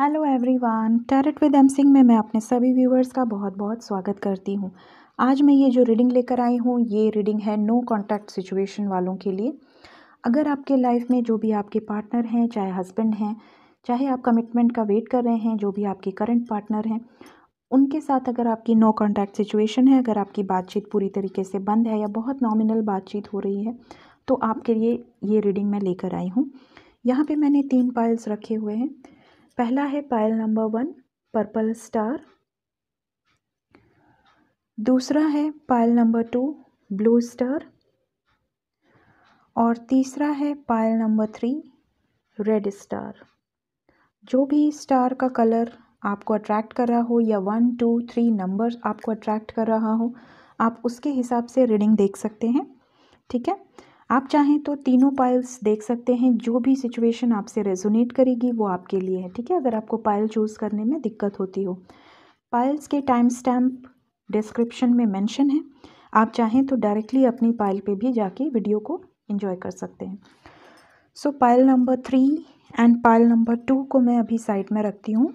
Hello everyone, tarot with M Singh में मैं अपने सभी व्यूअर्स का बहुत बहुत स्वागत करती हूं। आज मैं ये जो रीडिंग लेकर आई हूं, ये रीडिंग है नो कॉन्टैक्ट सिचुएशन वालों के लिए। अगर आपके लाइफ में जो भी आपके पार्टनर हैं, चाहे हस्बैंड हैं, चाहे आप कमिटमेंट का वेट कर रहे हैं, जो भी आपके करंट पार्टनर हैं, उनके साथ अगर आपकी नो कॉन्टैक्ट सिचुएशन है, अगर आपकी बातचीत पूरी तरीके से बंद है या बहुत नॉमिनल बातचीत हो रही है, तो आपके लिए ये रीडिंग मैं लेकर आई हूँ। यहाँ पर मैंने 3 पाइल्स रखे हुए हैं। पहला है पायल नंबर 1 पर्पल स्टार, दूसरा है पायल नंबर 2 ब्लू स्टार और तीसरा है पायल नंबर 3 रेड स्टार। जो भी स्टार का कलर आपको अट्रैक्ट कर रहा हो या 1, 2, 3 नंबर आपको अट्रैक्ट कर रहा हो, आप उसके हिसाब से रीडिंग देख सकते हैं। ठीक है, आप चाहें तो तीनों पाइल्स देख सकते हैं। जो भी सिचुएशन आपसे रेजोनेट करेगी वो आपके लिए है। ठीक है, अगर आपको पाइल चूज़ करने में दिक्कत होती हो, पाइल्स के टाइम स्टैम्प डिस्क्रिप्शन में मेंशन है। आप चाहें तो डायरेक्टली अपनी पाइल पे भी जाके वीडियो को एंजॉय कर सकते हैं। So pile number 3 and pile number 2 को मैं अभी साइड में रखती हूँ।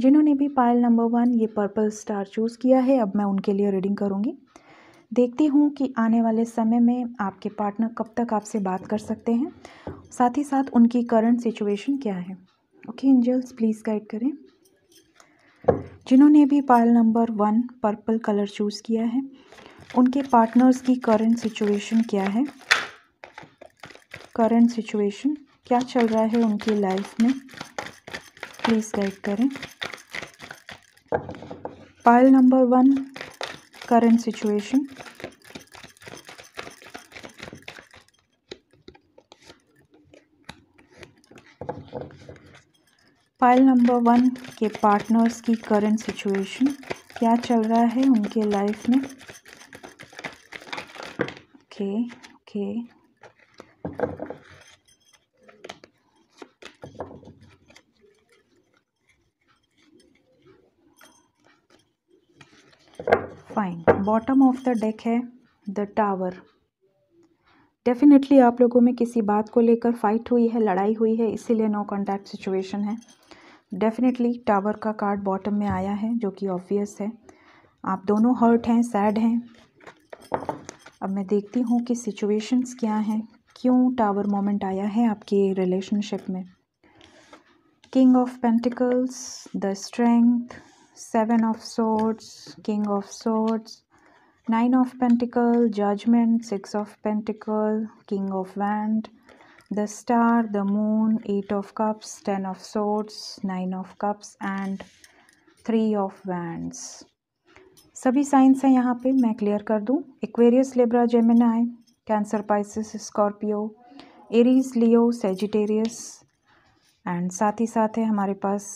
जिन्होंने भी पाइल नंबर 1 ये पर्पल स्टार चूज़ किया है, अब मैं उनके लिए रीडिंग करूँगी। देखती हूँ कि आने वाले समय में आपके पार्टनर कब तक आपसे बात कर सकते हैं, साथ ही साथ उनकी करंट सिचुएशन क्या है। ओके एंजल्स, प्लीज़ गाइड करें। जिन्होंने भी pile number 1 purple colour choose किया है, उनके पार्टनर्स की करंट सिचुएशन क्या है, करंट सिचुएशन क्या चल रहा है उनकी लाइफ में, प्लीज़ गाइड करें। Pile number 1 current situation, pile number 1 के पार्टनर्स की करंट सिचुएशन क्या चल रहा है उनके लाइफ में। Okay fine. Bottom of the deck है द टावर। डेफिनेटली आप लोगों में किसी बात को लेकर फाइट हुई है, लड़ाई हुई है, इसीलिए नो कॉन्टैक्ट सिचुएशन है। डेफिनेटली टावर का कार्ड बॉटम में आया है, जो कि ऑब्वियस है। आप दोनों हर्ट हैं, सैड हैं। अब मैं देखती हूँ कि सिचुएशंस क्या हैं, क्यों टावर मोमेंट आया है आपके रिलेशनशिप में। King of pentacles, the strength, 7 of swords, king of swords, 9 of pentacle, judgment, 6 of pentacle, king of wand, the star, the moon, 8 of cups, 10 of swords, 9 of cups and 3 of wands. सभी signs हैं यहाँ पे, मैं clear कर दूँ। Aquarius, Libra, Gemini, Cancer, Pisces, Scorpio, Aries, Leo, Sagittarius and साथ ही साथ है हमारे पास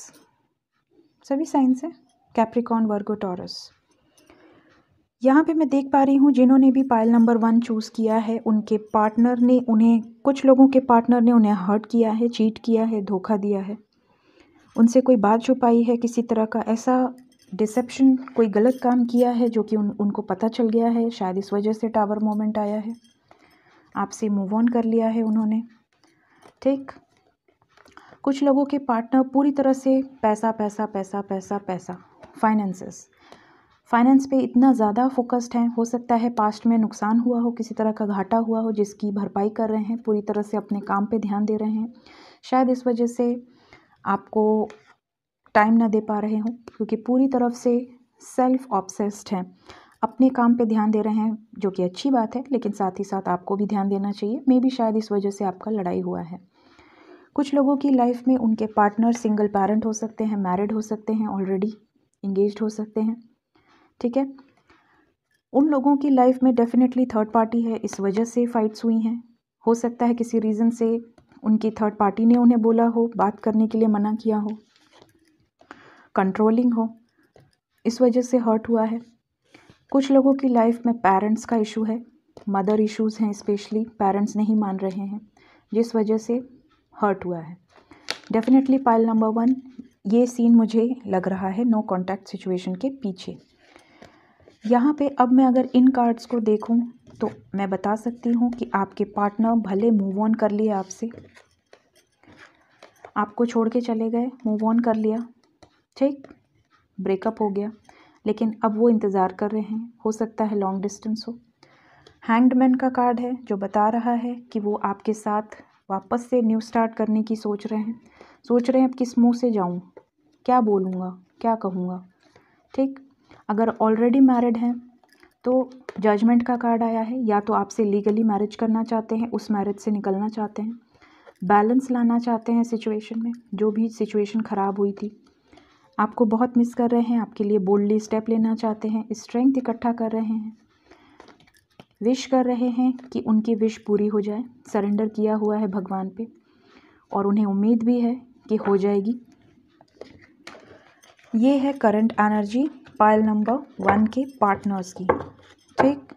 सभी साइंस हैं, कैप्रिकॉन, वर्गो, टॉरस। यहाँ पे मैं देख पा रही हूँ जिन्होंने भी पाइल नंबर 1 चूज़ किया है, उनके पार्टनर ने उन्हें, कुछ लोगों के पार्टनर ने उन्हें हर्ट किया है, चीट किया है, धोखा दिया है, उनसे कोई बात छुपाई है, किसी तरह का ऐसा डिसेप्शन, कोई गलत काम किया है जो कि उनको पता चल गया है। शायद इस वजह से टावर मोमेंट आया है, आपसे मूव ऑन कर लिया है उन्होंने। ठीक, कुछ लोगों के पार्टनर पूरी तरह से पैसा पैसा पैसा पैसा पैसा फाइनेंसेस, फाइनेंस पे इतना ज़्यादा फोकस्ड हैं। हो सकता है पास्ट में नुकसान हुआ हो, किसी तरह का घाटा हुआ हो, जिसकी भरपाई कर रहे हैं, पूरी तरह से अपने काम पे ध्यान दे रहे हैं। शायद इस वजह से आपको टाइम ना दे पा रहे हो, क्योंकि पूरी तरफ से सेल्फ ऑब्सेस्ड हैं, अपने काम पे ध्यान दे रहे हैं, जो कि अच्छी बात है, लेकिन साथ ही साथ आपको भी ध्यान देना चाहिए। मे बी शायद इस वजह से आपका लड़ाई हुआ है। कुछ लोगों की लाइफ में उनके पार्टनर सिंगल पेरेंट हो सकते हैं, मैरिड हो सकते हैं, ऑलरेडी इंगेज्ड हो सकते हैं। ठीक है, उन लोगों की लाइफ में डेफिनेटली थर्ड पार्टी है, इस वजह से फाइट्स हुई हैं। हो सकता है किसी रीज़न से उनकी थर्ड पार्टी ने उन्हें बोला हो, बात करने के लिए मना किया हो, कंट्रोलिंग हो, इस वजह से हर्ट हुआ है। कुछ लोगों की लाइफ में पेरेंट्स का इशू है, मदर इशूज़ हैं, स्पेशली पेरेंट्स नहीं मान रहे हैं, जिस वजह से हर्ट हुआ है। डेफिनेटली पाइल नंबर 1 ये सीन मुझे लग रहा है नो कॉन्टैक्ट सिचुएशन के पीछे। यहाँ पे अब मैं अगर इन कार्ड्स को देखूँ तो मैं बता सकती हूँ कि आपके पार्टनर भले मूव ऑन कर लिए आपसे, आपको छोड़ के चले गए, मूव ऑन कर लिया, ठीक, ब्रेकअप हो गया, लेकिन अब वो इंतज़ार कर रहे हैं, हो सकता है लॉन्ग डिस्टेंस हो। हैंग्ड मैन का कार्ड है जो बता रहा है कि वो आपके साथ वापस से न्यू स्टार्ट करने की सोच रहे हैं अब किस मुँह से जाऊँ, क्या बोलूँगा, क्या कहूँगा, ठीक। अगर ऑलरेडी मैरिड हैं तो जजमेंट का कार्ड आया है, या तो आपसे लीगली मैरिज करना चाहते हैं, उस मैरिज से निकलना चाहते हैं, बैलेंस लाना चाहते हैं सिचुएशन में, जो भी सिचुएशन ख़राब हुई थी, आपको बहुत मिस कर रहे हैं, आपके लिए बोल्डली स्टेप लेना चाहते हैं, स्ट्रेंथ इकट्ठा कर रहे हैं, विश कर रहे हैं कि उनकी विश पूरी हो जाए, सरेंडर किया हुआ है भगवान पे और उन्हें उम्मीद भी है कि हो जाएगी। ये है करंट एनर्जी पाइल नंबर 1 के पार्टनर्स की, ठीक।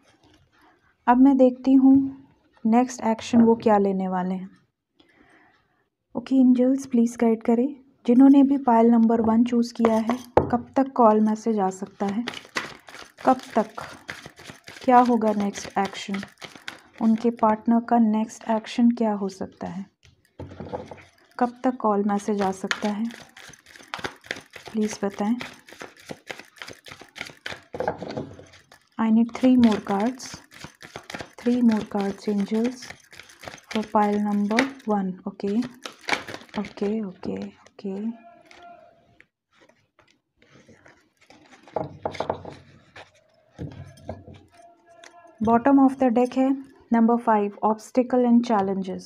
अब मैं देखती हूँ नेक्स्ट एक्शन वो क्या लेने वाले हैं। ओके एंजल्स, प्लीज़ गाइड करें। जिन्होंने भी पाइल नंबर 1 चूज़ किया है, कब तक कॉल मैसेज आ सकता है, कब तक, क्या होगा नेक्स्ट एक्शन, उनके पार्टनर का नेक्स्ट एक्शन क्या हो सकता है, कब तक कॉल मैसेज आ सकता है, प्लीज़ बताएं। I need 3 more cards angels for pile number 1। Okay okay okay okay, bottom of the deck है नंबर 5 ऑब्स्टिकल एंड चैलेंजेस।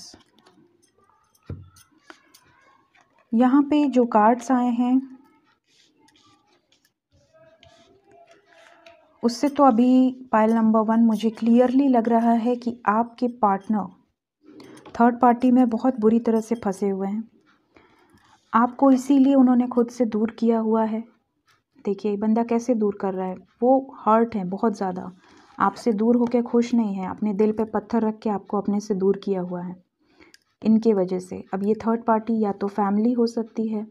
यहाँ पे जो कार्ड्स आए हैं उससे तो अभी पाइल नंबर 1 मुझे क्लियरली लग रहा है कि आपके पार्टनर थर्ड पार्टी में बहुत बुरी तरह से फंसे हुए हैं। आपको इसीलिए उन्होंने खुद से दूर किया हुआ है। देखिए बंदा कैसे दूर कर रहा है, वो हर्ट है बहुत ज़्यादा, आपसे दूर होकर खुश नहीं है, अपने दिल पे पत्थर रख के आपको अपने से दूर किया हुआ है इनके वजह से। अब ये थर्ड पार्टी या तो फैमिली हो सकती है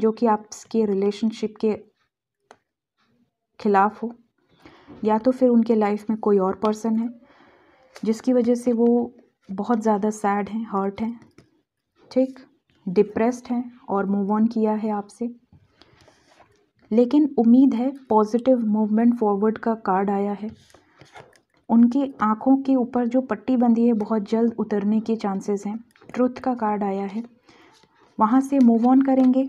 जो कि आपके रिलेशनशिप के खिलाफ हो, या तो फिर उनके लाइफ में कोई और पर्सन है जिसकी वजह से वो बहुत ज़्यादा सैड हैं, हर्ट हैं, ठीक, डिप्रेस्ड हैं और मूव ऑन किया है आपसे। लेकिन उम्मीद है, पॉजिटिव मूवमेंट फॉरवर्ड का कार्ड आया है। उनकी आँखों के ऊपर जो पट्टी बंधी है बहुत जल्द उतरने के चांसेस हैं। ट्रुथ का कार्ड आया है, वहाँ से मूव ऑन करेंगे।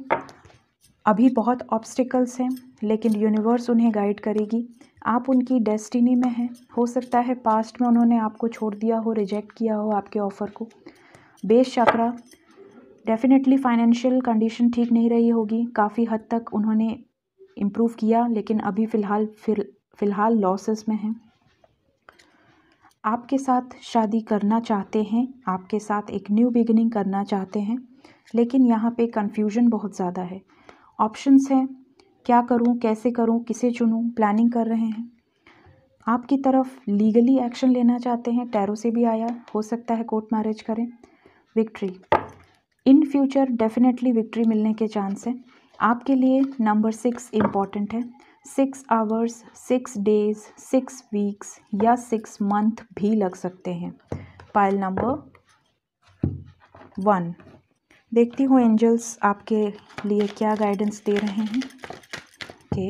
अभी बहुत ऑब्स्टिकल्स हैं लेकिन यूनिवर्स उन्हें गाइड करेगी। आप उनकी डेस्टिनी में हैं। हो सकता है पास्ट में उन्होंने आपको छोड़ दिया हो, रिजेक्ट किया हो आपके ऑफ़र को। Base chakra, definitely financial condition ठीक नहीं रही होगी, काफ़ी हद तक उन्होंने इम्प्रूव किया लेकिन अभी फ़िलहाल लॉसेस में हैं। आपके साथ शादी करना चाहते हैं, आपके साथ एक न्यू बिगिनिंग करना चाहते हैं, लेकिन यहाँ पे कन्फ्यूजन बहुत ज़्यादा है। ऑप्शंस हैं, क्या करूँ, कैसे करूँ, किसे चुनूँ, प्लानिंग कर रहे हैं। आपकी तरफ लीगली एक्शन लेना चाहते हैं, टैरो से भी आया, हो सकता है कोर्ट मैरिज करें। Victory in future, definitely victory मिलने के चांस हैं। आपके लिए नंबर 6 इम्पॉर्टेंट है। 6 आवर्स, 6 डेज, 6 वीक्स या 6 मंथ भी लग सकते हैं। पाइल नंबर 1, देखती हूँ एंजल्स आपके लिए क्या गाइडेंस दे रहे हैं। Okay,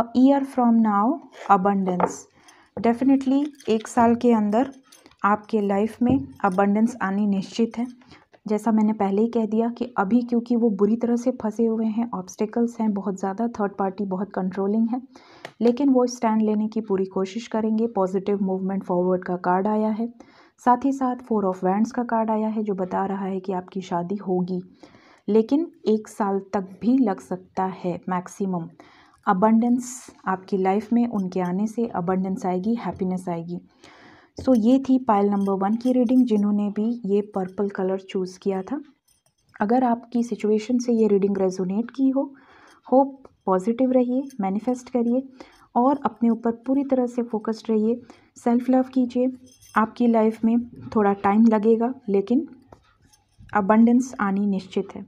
a year from now abundance, definitely 1 साल के अंदर आपके लाइफ में अबंडेंस आनी निश्चित है। जैसा मैंने पहले ही कह दिया कि अभी क्योंकि वो बुरी तरह से फंसे हुए हैं, ऑब्स्टिकल्स हैं बहुत ज़्यादा, थर्ड पार्टी बहुत कंट्रोलिंग है, लेकिन वो स्टैंड लेने की पूरी कोशिश करेंगे। पॉजिटिव मूवमेंट फॉरवर्ड का कार्ड आया है, साथ ही साथ 4 ऑफ वैंड्स का कार्ड आया है जो बता रहा है कि आपकी शादी होगी, लेकिन 1 साल तक भी लग सकता है मैक्सिमम। अबंडेंस आपकी लाइफ में उनके आने से अबंडेंस आएगी, हैप्पीनेस आएगी। सो ये थी पाइल नंबर 1 की रीडिंग, जिन्होंने भी ये पर्पल कलर चूज़ किया था। अगर आपकी सिचुएशन से ये रीडिंग रेजोनेट की हो, होप पॉजिटिव रहिए, मैनिफेस्ट करिए और अपने ऊपर पूरी तरह से फोकस्ड रहिए। सेल्फ लव कीजिए। आपकी लाइफ में थोड़ा टाइम लगेगा लेकिन अबंडेंस आनी निश्चित है।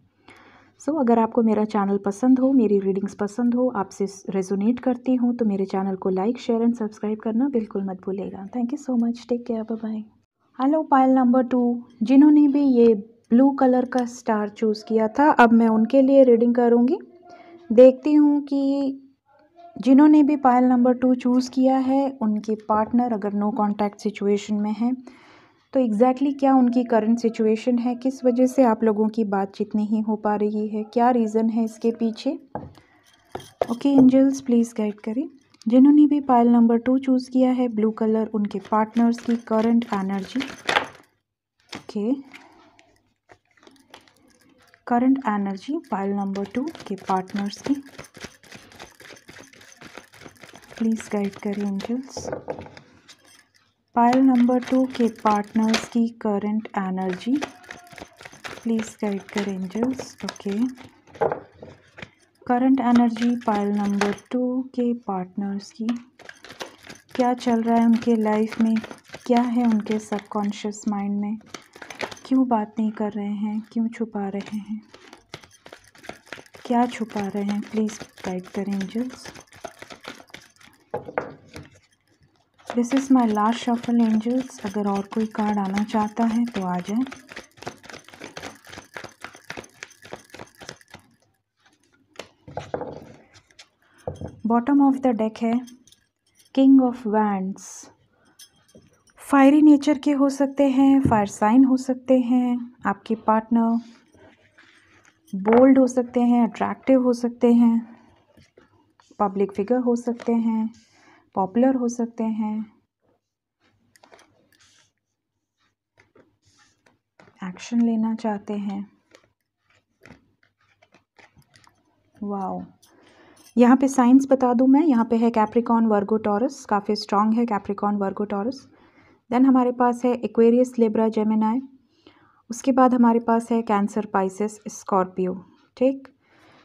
सो अगर आपको मेरा चैनल पसंद हो, मेरी रीडिंग्स पसंद हो, आपसे रेजोनेट करती हूँ, तो मेरे चैनल को लाइक, शेयर एंड सब्सक्राइब करना बिल्कुल मत भूलिएगा। Thank you so much, take care, bye bye. Hello pile number 2, जिन्होंने भी ये ब्लू कलर का स्टार चूज़ किया था। अब मैं उनके लिए रीडिंग करूँगी, देखती हूँ कि जिन्होंने भी पायल नंबर 2 चूज़ किया है उनके पार्टनर अगर नो कांटेक्ट सिचुएशन में है तो एग्जैक्टली क्या उनकी करंट सिचुएशन है, किस वजह से आप लोगों की बातचीत नहीं हो पा रही है, क्या रीज़न है इसके पीछे। ओके एंजल्स, प्लीज़ गाइड करें। जिन्होंने भी पायल नंबर 2 चूज़ किया है ब्लू कलर, उनके पार्टनर्स की current energy. Okay, current energy pile number 2 के पार्टनर्स की, प्लीज़ गाइड करें एंजल्स। पायल नंबर 2 के पार्टनर्स की करंट एनर्जी, प्लीज़ गाइड करें angels. Okay, current energy pile number 2 के पार्टनर्स की, क्या चल रहा है उनके लाइफ में, क्या है उनके सबकॉन्शियस माइंड में, क्यों बात नहीं कर रहे हैं, क्यों छुपा रहे हैं, क्या छुपा रहे हैं, प्लीज़ गाइड करें angels. This is my last shuffle angels. अगर और कोई कार्ड आना चाहता है तो आ जाए। बॉटम ऑफ द डेक है king of wands. Fiery nature के हो सकते हैं, फायर साइन हो सकते हैं, आपके पार्टनर बोल्ड हो सकते हैं, अट्रैक्टिव हो सकते हैं, पब्लिक फिगर हो सकते हैं, पॉपुलर हो सकते हैं, एक्शन लेना चाहते हैं। वाओ, यहाँ पे साइंस बता दूँ मैं, यहाँ पे है कैप्रिकॉन वर्गो टॉरस, काफ़ी स्ट्रांग है कैप्रिकॉन वर्गो टॉरस। देन हमारे पास है एक्वेरियस लिब्रा जेमिनाई, उसके बाद हमारे पास है कैंसर पाइसेस स्कॉर्पियो। ठीक,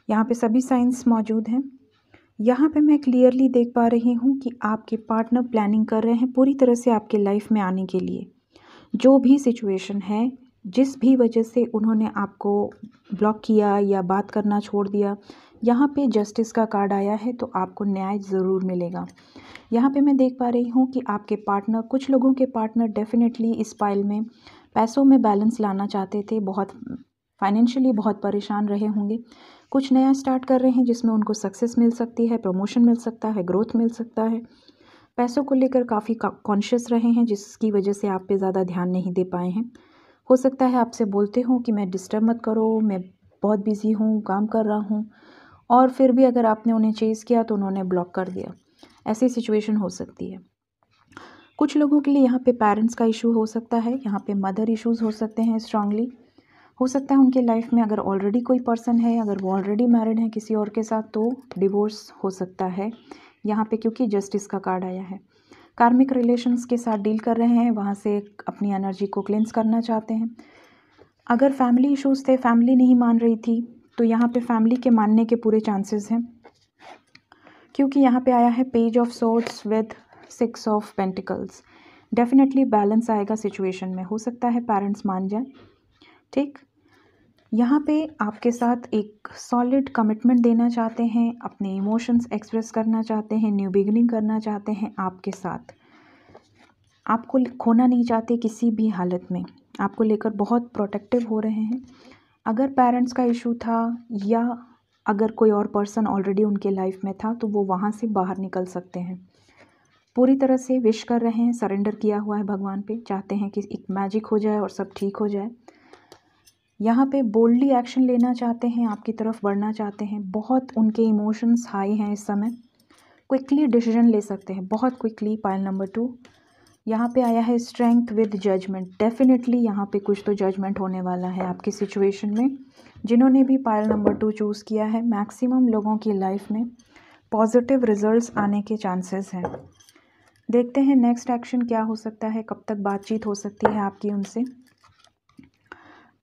यहाँ पे सभी साइंस मौजूद हैं। यहाँ पे मैं क्लियरली देख पा रही हूँ कि आपके पार्टनर प्लानिंग कर रहे हैं पूरी तरह से आपके लाइफ में आने के लिए। जो भी सिचुएशन है, जिस भी वजह से उन्होंने आपको ब्लॉक किया या बात करना छोड़ दिया, यहाँ पे जस्टिस का कार्ड आया है तो आपको न्याय ज़रूर मिलेगा। यहाँ पे मैं देख पा रही हूँ कि आपके पार्टनर, कुछ लोगों के पार्टनर डेफिनेटली इस पाइल में पैसों में बैलेंस लाना चाहते थे, बहुत फाइनेंशियली बहुत परेशान रहे होंगे, कुछ नया स्टार्ट कर रहे हैं जिसमें उनको सक्सेस मिल सकती है, प्रमोशन मिल सकता है, ग्रोथ मिल सकता है। पैसों को लेकर काफ़ी कॉन्शियस रहे हैं जिसकी वजह से आप पे ज़्यादा ध्यान नहीं दे पाए हैं। हो सकता है आपसे बोलते हों कि मैं डिस्टर्ब मत करो, मैं बहुत बिजी हूँ, काम कर रहा हूँ, और फिर भी अगर आपने उन्हें चेज़ किया तो उन्होंने ब्लॉक कर दिया। ऐसी सिचुएशन हो सकती है। कुछ लोगों के लिए यहाँ पे पेरेंट्स का इशू हो सकता है, यहाँ पे मदर इश्यूज़ हो सकते हैं स्ट्रांगली। हो सकता है उनके लाइफ में अगर ऑलरेडी कोई पर्सन है, अगर वो ऑलरेडी मैरिड है किसी और के साथ, तो डिवोर्स हो सकता है यहाँ पे, क्योंकि जस्टिस का कार्ड आया है। कार्मिक रिलेशंस के साथ डील कर रहे हैं, वहाँ से अपनी एनर्जी को क्लेंस करना चाहते हैं। अगर फैमिली इशूज़ थे, फैमिली नहीं मान रही थी, तो यहाँ पे फैमिली के मानने के पूरे चांसेस हैं, क्योंकि यहाँ पे आया है page of swords with 6 of pentacles. Definitely balance आएगा सिचुएशन में। हो सकता है पेरेंट्स मान जाएं। ठीक, यहाँ पे आपके साथ एक सॉलिड कमिटमेंट देना चाहते हैं, अपने इमोशंस एक्सप्रेस करना चाहते हैं, न्यू बिगिनिंग करना चाहते हैं आपके साथ। आपको खोना नहीं चाहते किसी भी हालत में, आपको लेकर बहुत प्रोटेक्टिव हो रहे हैं। अगर पेरेंट्स का इशू था या अगर कोई और पर्सन ऑलरेडी उनके लाइफ में था तो वो वहाँ से बाहर निकल सकते हैं। पूरी तरह से विश कर रहे हैं, सरेंडर किया हुआ है भगवान पे, चाहते हैं कि एक मैजिक हो जाए और सब ठीक हो जाए। यहाँ पे बोल्डली एक्शन लेना चाहते हैं, आपकी तरफ बढ़ना चाहते हैं। बहुत उनके इमोशंस हाई हैं इस समय, क्विकली डिसीजन ले सकते हैं, बहुत क्विकली। पाइल नंबर 2 यहाँ पे आया है स्ट्रेंथ विद जजमेंट। डेफिनेटली यहाँ पे कुछ तो जजमेंट होने वाला है आपकी सिचुएशन में। जिन्होंने भी पायल नंबर 2 चूज़ किया है, मैक्सिमम लोगों की लाइफ में पॉजिटिव रिजल्ट्स आने के चांसेस हैं। देखते हैं नेक्स्ट एक्शन क्या हो सकता है, कब तक बातचीत हो सकती है आपकी उनसे।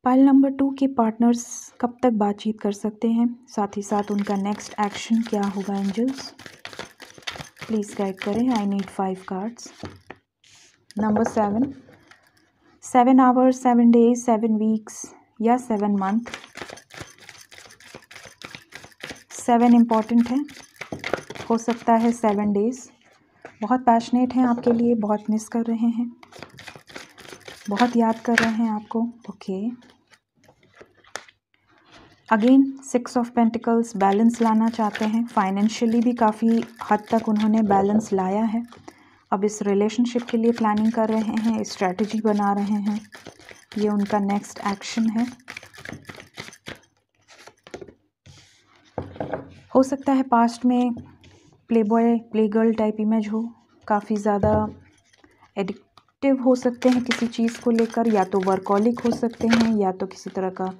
पायल नंबर 2 के पार्टनर्स कब तक बातचीत कर सकते हैं, साथ ही साथ उनका नेक्स्ट एक्शन क्या होगा एंजल्स, प्लीज़ गाइड करें। I need 5 cards. Number 7, 7 hours, 7 days, 7 weeks या 7 मंथ। 7 इम्पॉर्टेंट है, हो सकता है 7 डेज। बहुत पैशनेट हैं आपके लिए, बहुत मिस कर रहे हैं, बहुत याद कर रहे हैं आपको। Okay again six of pentacles, balance लाना चाहते हैं, फाइनेंशियली भी काफ़ी हद तक उन्होंने बैलेंस लाया है। अब इस रिलेशनशिप के लिए प्लानिंग कर रहे हैं, स्ट्रैटेजी बना रहे हैं, ये उनका नेक्स्ट एक्शन है। हो सकता है पास्ट में प्लेबॉय प्लेगर्ल टाइप इमेज हो, काफ़ी ज़्यादा एडिक्टिव हो सकते हैं किसी चीज़ को लेकर, या तो वर्कॉलिक हो सकते हैं, या तो किसी तरह का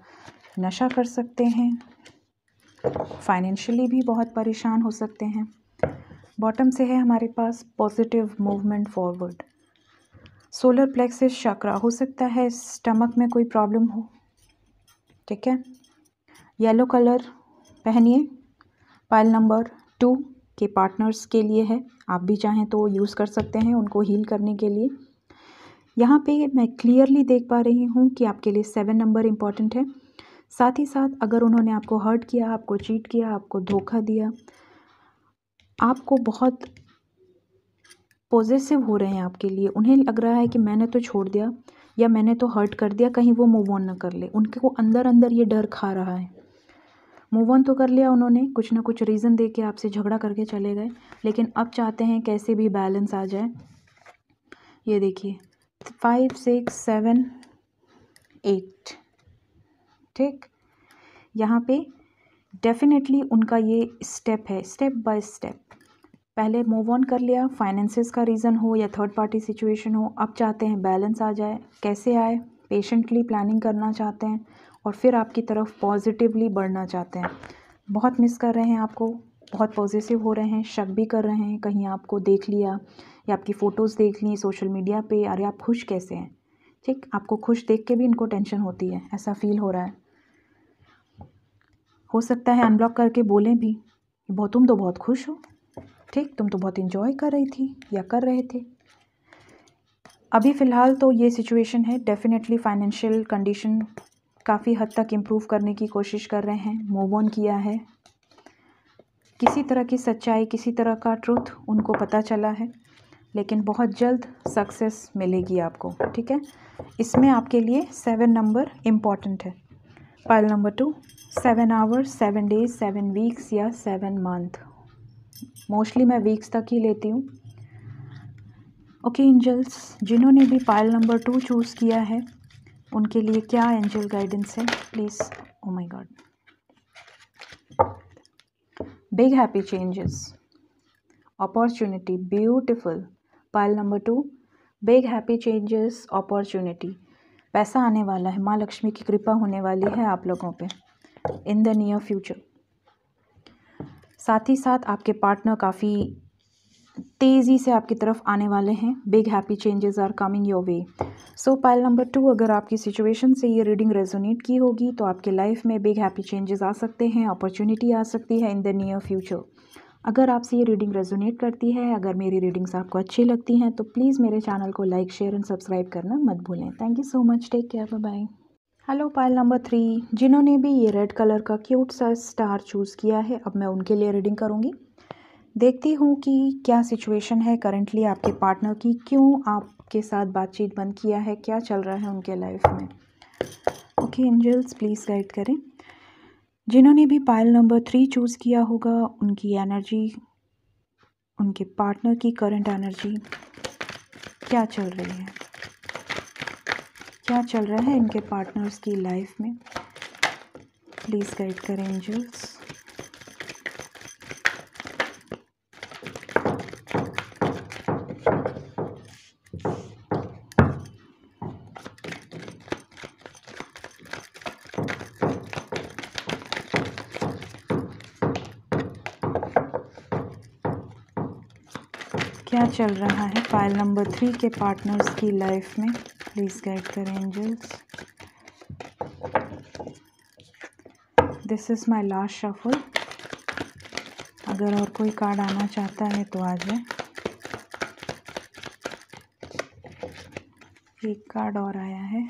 नशा कर सकते हैं। फाइनेंशियली भी बहुत परेशान हो सकते हैं। बॉटम से है हमारे पास positive movement forward. Solar plexus chakra, हो सकता है स्टमक में कोई प्रॉब्लम हो, ठीक है। येलो कलर पहनिए, पाइल नंबर 2 के पार्टनर्स के लिए है, आप भी चाहें तो यूज़ कर सकते हैं उनको हील करने के लिए। यहाँ पे मैं क्लियरली देख पा रही हूँ कि आपके लिए 7 नंबर इम्पॉर्टेंट है। साथ ही साथ अगर उन्होंने आपको हर्ट किया, आपको चीट किया, आपको धोखा दिया, आपको बहुत पॉजिटिव हो रहे हैं आपके लिए, उन्हें लग रहा है कि मैंने तो छोड़ दिया या मैंने तो हर्ट कर दिया, कहीं वो मूव ऑन ना कर ले। उनके को अंदर अंदर ये डर खा रहा है। मूव ऑन तो कर लिया उन्होंने, कुछ ना कुछ रीज़न दे के आपसे झगड़ा करके चले गए, लेकिन अब चाहते हैं कैसे भी बैलेंस आ जाए। ये देखिए 5, 6, 7, 8, ठीक। यहाँ पे डेफिनेटली उनका ये स्टेप है, स्टेप बाय स्टेप। पहले मूव ऑन कर लिया, फाइनेंसेस का रीज़न हो या थर्ड पार्टी सिचुएशन हो, अब चाहते हैं बैलेंस आ जाए। कैसे आए, पेशेंटली प्लानिंग करना चाहते हैं और फिर आपकी तरफ पॉजिटिवली बढ़ना चाहते हैं। बहुत मिस कर रहे हैं आपको, बहुत पॉजिटिव हो रहे हैं, शक भी कर रहे हैं कहीं आपको देख लिया या आपकी फ़ोटोज़ देख ली सोशल मीडिया पे, अरे आप खुश कैसे हैं, ठीक। आपको खुश देख के भी इनको टेंशन होती है, ऐसा फील हो रहा है। हो सकता है अनब्लॉक करके बोलें भी, बहुत तुम तो बहुत खुश हो, ठीक, तुम तो बहुत इंजॉय कर रही थी या कर रहे थे। अभी फ़िलहाल तो ये सिचुएशन है। डेफिनेटली फाइनेंशियल कंडीशन काफ़ी हद तक इम्प्रूव करने की कोशिश कर रहे हैं, मूव ऑन किया है, किसी तरह की सच्चाई, किसी तरह का ट्रूथ उनको पता चला है, लेकिन बहुत जल्द सक्सेस मिलेगी आपको, ठीक है। इसमें आपके लिए 7 नंबर इम्पॉर्टेंट है। Pile number 2, 7 hours 7 days 7 weeks या 7 मंथ, मोस्टली मैं वीक्स तक ही लेती हूँ। ओके एंजल्स, जिन्होंने भी पाइल नंबर 2 चूज़ किया है उनके लिए क्या एंजल गाइडेंस है, please. Oh my god, big happy changes, opportunity, beautiful. Pile number 2, big happy changes, opportunity. पैसा आने वाला है, माँ लक्ष्मी की कृपा होने वाली है आप लोगों पे इन द नियर फ्यूचर। साथ ही साथ आपके पार्टनर काफ़ी तेज़ी से आपकी तरफ आने वाले हैं। Big happy changes are coming your way. So pile number 2, अगर आपकी सिचुएशन से ये रीडिंग रेजोनेट की होगी तो आपके लाइफ में बिग हैप्पी चेंजेस आ सकते हैं, अपॉर्चुनिटी आ सकती है इन द नियर फ्यूचर। अगर आपसे ये रीडिंग रेजोनेट करती है, अगर मेरी रीडिंग्स आपको अच्छी लगती हैं तो प्लीज़ मेरे चैनल को लाइक, शेयर एंड सब्सक्राइब करना मत भूलें। Thank you so much, take care, bye bye. Hello pile number 3, जिन्होंने भी ये रेड कलर का क्यूट सा स्टार चूज़ किया है, अब मैं उनके लिए रीडिंग करूँगी। देखती हूँ कि क्या सिचुएशन है करंटली आपके पार्टनर की, क्यों आपके साथ बातचीत बंद किया है, क्या चल रहा है उनके लाइफ में। ओके एंजल्स, प्लीज़ गाइड करें। जिन्होंने भी पाइल नंबर 3 चूज़ किया होगा उनकी एनर्जी, उनके पार्टनर की करंट एनर्जी क्या चल रही है, क्या चल रहा है इनके पार्टनर्स की लाइफ में, प्लीज़ गाइड करें एंजल्स। क्या चल रहा है पाइल नंबर 3 के पार्टनर्स की लाइफ में, प्लीज़ गाइड करें angels. This is my last shuffle, अगर और कोई कार्ड आना चाहता है तो आ जाए। एक कार्ड और आया है,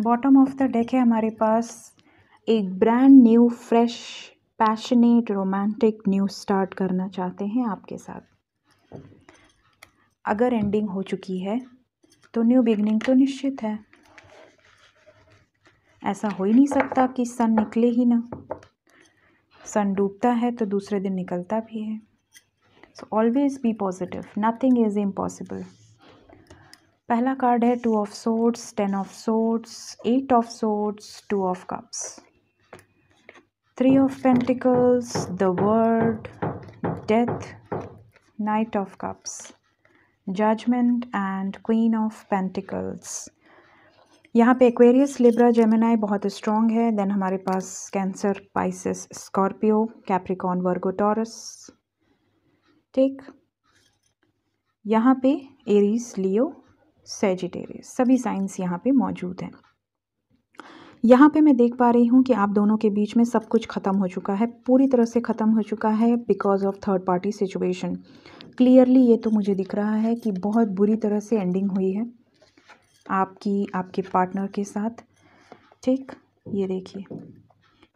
बॉटम ऑफ द डेक है हमारे पास। एक brand new, fresh, passionate, romantic new start करना चाहते हैं आपके साथ। अगर एंडिंग हो चुकी है तो न्यू बिगनिंग तो निश्चित है। ऐसा हो ही नहीं सकता कि सन निकले ही ना। सन डूबता है तो दूसरे दिन निकलता भी है। So always be positive, nothing is impossible. पहला कार्ड है two of swords, ten of swords, eight of swords, two of cups, three of pentacles, the world, death, knight of cups, judgement and queen of pentacles. यहाँ पे Aquarius, Libra, Gemini बहुत strong है। Then हमारे पास Cancer, Pisces, Scorpio, Capricorn, Virgo, Taurus. ठीक, यहाँ पे Aries, Leo, Sagittarius, सभी साइंस यहाँ पे मौजूद हैं। यहाँ पे मैं देख पा रही हूँ कि आप दोनों के बीच में सब कुछ ख़त्म हो चुका है, पूरी तरह से ख़त्म हो चुका है because of third party situation. Clearly ये तो मुझे दिख रहा है कि बहुत बुरी तरह से एंडिंग हुई है आपकी, आपके पार्टनर के साथ। ठीक, ये देखिए,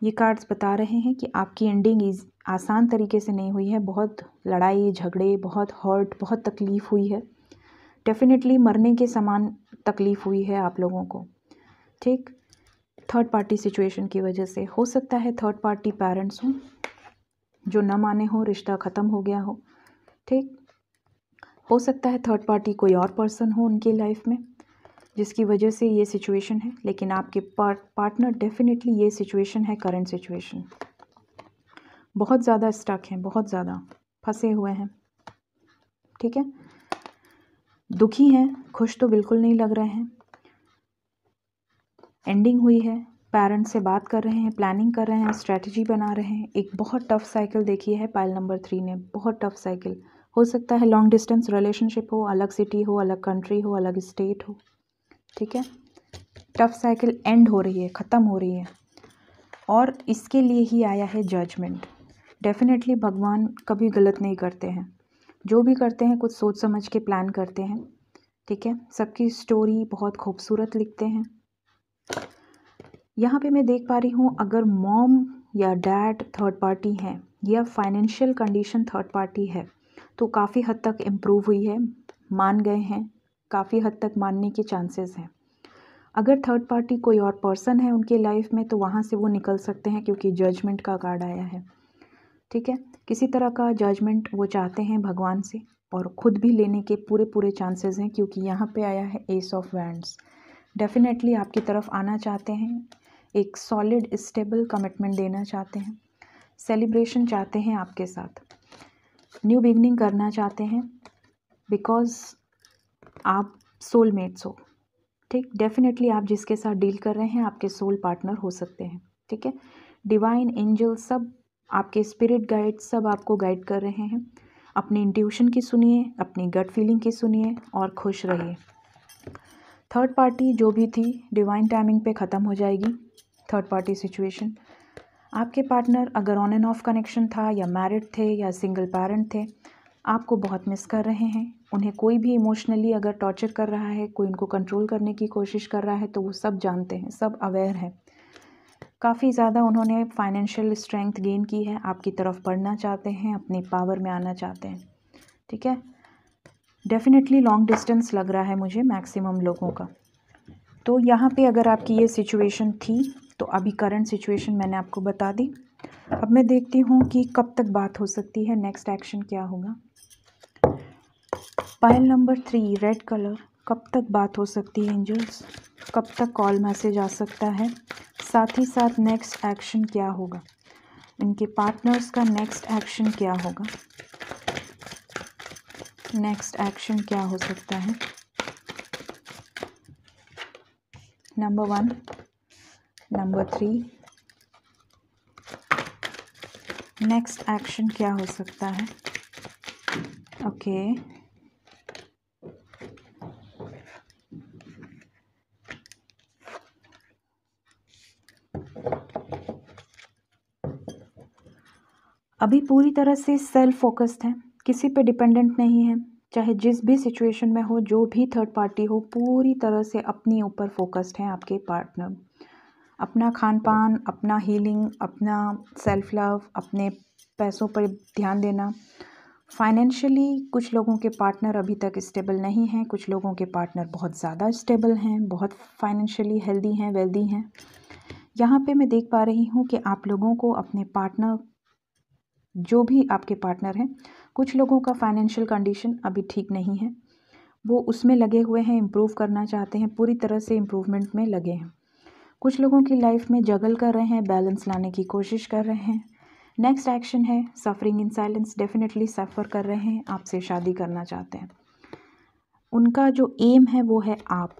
ये कार्ड्स बता रहे हैं कि आपकी एंडिंग आसान तरीके से नहीं हुई है। बहुत लड़ाई झगड़े, बहुत हर्ट, बहुत तकलीफ़ हुई है। डेफिनेटली मरने के समान तकलीफ़ हुई है आप लोगों को। ठीक, थर्ड पार्टी सिचुएशन की वजह से हो सकता है थर्ड पार्टी पेरेंट्स हों जो न माने हो, रिश्ता ख़त्म हो गया हो। ठीक, हो सकता है थर्ड पार्टी कोई और पर्सन हो उनकी लाइफ में जिसकी वजह से ये सिचुएशन है। लेकिन आपके पार्टनर डेफिनेटली ये सिचुएशन है, करंट सिचुएशन, बहुत ज़्यादा स्टक हैं, बहुत ज़्यादा फंसे हुए हैं। ठीक है, दुखी हैं, खुश तो बिल्कुल नहीं लग रहे हैं। एंडिंग हुई है, पेरेंट्स से बात कर रहे हैं, प्लानिंग कर रहे हैं, स्ट्रैटेजी बना रहे हैं। एक बहुत टफ साइकिल देखी है पाइल नंबर 3 ने, बहुत टफ साइकिल। हो सकता है लॉन्ग डिस्टेंस रिलेशनशिप हो, अलग सिटी हो, अलग कंट्री हो, अलग स्टेट हो। ठीक है, टफ साइकिल एंड हो रही है, ख़त्म हो रही है। और इसके लिए ही आया है जजमेंट। डेफिनेटली भगवान कभी गलत नहीं करते हैं, जो भी करते हैं कुछ सोच समझ के प्लान करते हैं। ठीक है, सबकी स्टोरी बहुत खूबसूरत लिखते हैं। यहाँ पे मैं देख पा रही हूँ अगर मॉम या डैड थर्ड पार्टी हैं या फाइनेंशियल कंडीशन थर्ड पार्टी है तो काफ़ी हद तक इम्प्रूव हुई है, मान गए हैं, काफ़ी हद तक मानने के चांसेस हैं। अगर थर्ड पार्टी कोई और पर्सन है उनके लाइफ में तो वहाँ से वो निकल सकते हैं क्योंकि जजमेंट का कार्ड आया है। ठीक है, किसी तरह का जजमेंट वो चाहते हैं भगवान से और ख़ुद भी लेने के पूरे चांसेस हैं क्योंकि यहाँ पे आया है एस ऑफ वैंड्स। डेफिनेटली आपकी तरफ आना चाहते हैं, एक सॉलिड स्टेबल कमिटमेंट देना चाहते हैं, सेलिब्रेशन चाहते हैं आपके साथ, न्यू बिगनिंग करना चाहते हैं बिकॉज आप सोलमेट्स हो। ठीक, डेफिनेटली आप जिसके साथ डील कर रहे हैं आपके सोल पार्टनर हो सकते हैं। ठीक है, डिवाइन एंजल सब, आपके स्पिरिट गाइड सब आपको गाइड कर रहे हैं। अपने इंट्यूशन की सुनिए, अपनी गट फीलिंग की सुनिए और खुश रहिए। थर्ड पार्टी जो भी थी डिवाइन टाइमिंग पे ख़त्म हो जाएगी थर्ड पार्टी सिचुएशन। आपके पार्टनर अगर ऑन एंड ऑफ कनेक्शन था या मैरिड थे या सिंगल पेरेंट थे आपको बहुत मिस कर रहे हैं। उन्हें कोई भी इमोशनली अगर टॉर्चर कर रहा है, कोई उनको कंट्रोल करने की कोशिश कर रहा है तो वो सब जानते हैं, सब अवेयर हैं। काफ़ी ज़्यादा उन्होंने फाइनेंशियल स्ट्रेंथ गेन की है, आपकी तरफ बढ़ना चाहते हैं, अपने पावर में आना चाहते हैं। ठीक है, डेफिनेटली लॉन्ग डिस्टेंस लग रहा है मुझे मैक्सिमम लोगों का। तो यहाँ पे अगर आपकी ये सिचुएशन थी तो अभी करंट सिचुएशन मैंने आपको बता दी। अब मैं देखती हूँ कि कब तक बात हो सकती है, नेक्स्ट एक्शन क्या होगा। पाइल नंबर 3 रेड कलर, कब तक बात हो सकती है एंजल्स, कब तक कॉल मैसेज आ सकता है, साथ ही साथ नेक्स्ट एक्शन क्या होगा, इनके पार्टनर्स का नेक्स्ट एक्शन क्या होगा, नेक्स्ट एक्शन क्या हो सकता है। नंबर 1, नंबर 3, नेक्स्ट एक्शन क्या हो सकता है। ओके, अभी पूरी तरह से सेल्फ फोकस्ड हैं, किसी पे डिपेंडेंट नहीं है, चाहे जिस भी सिचुएशन में हो, जो भी थर्ड पार्टी हो, पूरी तरह से अपने ऊपर फोकस्ड हैं आपके पार्टनर। अपना खान पान, अपना हीलिंग, अपना सेल्फ लव, अपने पैसों पर ध्यान देना। फाइनेंशियली कुछ लोगों के पार्टनर अभी तक स्टेबल नहीं हैं, कुछ लोगों के पार्टनर बहुत ज़्यादा स्टेबल हैं, बहुत फाइनेंशियली हेल्दी हैं, वेल्दी हैं। यहाँ पे मैं देख पा रही हूँ कि आप लोगों को अपने पार्टनर, जो भी आपके पार्टनर हैं, कुछ लोगों का फाइनेंशियल कंडीशन अभी ठीक नहीं है, वो उसमें लगे हुए हैं, इम्प्रूव करना चाहते हैं, पूरी तरह से इम्प्रूवमेंट में लगे हैं। कुछ लोगों की लाइफ में जगल कर रहे हैं, बैलेंस लाने की कोशिश कर रहे हैं। नेक्स्ट एक्शन है suffering in silence, definitely suffer कर रहे हैं, आपसे शादी करना चाहते हैं। उनका जो एम है वो है आप,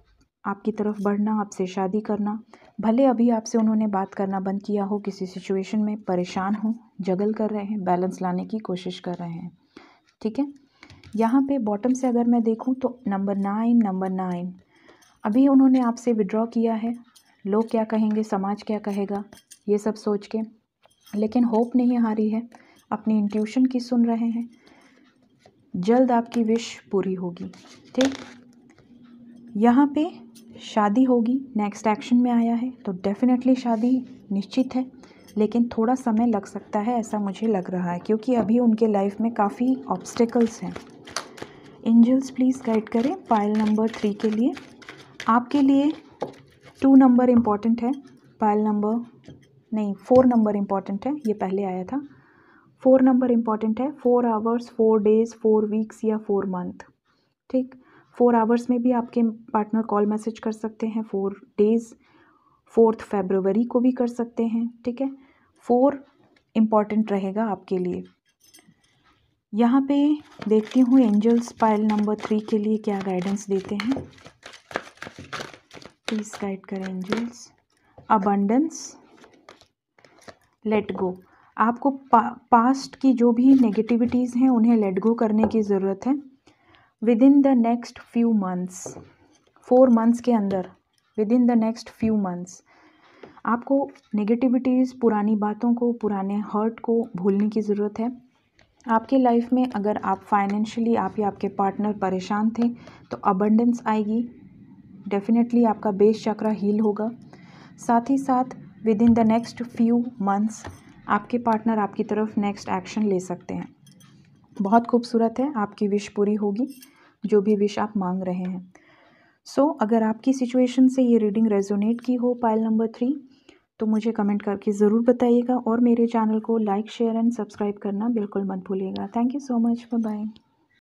आपकी तरफ बढ़ना, आपसे शादी करना। भले अभी आपसे उन्होंने बात करना बंद किया हो, किसी सिचुएशन में परेशान हो, जगल कर रहे हैं, बैलेंस लाने की कोशिश कर रहे हैं, ठीक है। यहाँ पे बॉटम से अगर मैं देखूँ तो नंबर 9 अभी उन्होंने आपसे विड्रॉ किया है। लोग क्या कहेंगे, समाज क्या कहेगा, ये सब सोच के, लेकिन होप नहीं हारी है, अपनी इंट्यूशन की सुन रहे हैं। जल्द आपकी विश पूरी होगी, ठीक। यहाँ पे शादी होगी, नेक्स्ट एक्शन में आया है, तो डेफिनेटली शादी निश्चित है, लेकिन थोड़ा समय लग सकता है, ऐसा मुझे लग रहा है, क्योंकि अभी उनके लाइफ में काफ़ी ऑब्स्टिकल्स हैं। एंजल्स प्लीज़ गाइड करें पाइल नंबर 3 के लिए। आपके लिए 2 नंबर इम्पॉर्टेंट है, फोर नंबर इम्पॉर्टेंट है, ये पहले आया था। 4 नंबर इम्पॉर्टेंट है, 4 आवर्स 4 डेज 4 वीक्स या 4 मंथ, ठीक। 4 आवर्स में भी आपके पार्टनर कॉल मैसेज कर सकते हैं, 4 डेज 4 फरवरी को भी कर सकते हैं, ठीक है। 4 इम्पॉर्टेंट रहेगा आपके लिए। यहाँ पे देखती हूँ एंजल्स पाइल नंबर 3 के लिए क्या गाइडेंस देते हैं, प्लीज़ गाइड करें एंजल्स। अबंडेंस, लेट गो, आपको पास्ट की जो भी नेगेटिविटीज़ हैं उन्हें लेट गो करने की ज़रूरत है। Within the next few months आपको नेगेटिविटीज़, पुरानी बातों को, पुराने हर्ट को भूलने की ज़रूरत है। आपके लाइफ में अगर आप फाइनेंशियली, आप या आपके पार्टनर परेशान थे, तो अबंडेंस आएगी, डेफिनेटली आपका बेस चक्रा हील होगा। साथ ही साथ within the next few months आपके पार्टनर आपकी तरफ नेक्स्ट एक्शन ले सकते हैं। बहुत खूबसूरत है, आपकी विश पूरी होगी, जो भी विश आप मांग रहे हैं। सो अगर आपकी सिचुएशन से ये रीडिंग रेजोनेट की हो पाइल नंबर 3, तो मुझे कमेंट करके ज़रूर बताइएगा, और मेरे चैनल को लाइक, शेयर एंड सब्सक्राइब करना बिल्कुल मत भूलिएगा। Thank you so much, bye bye.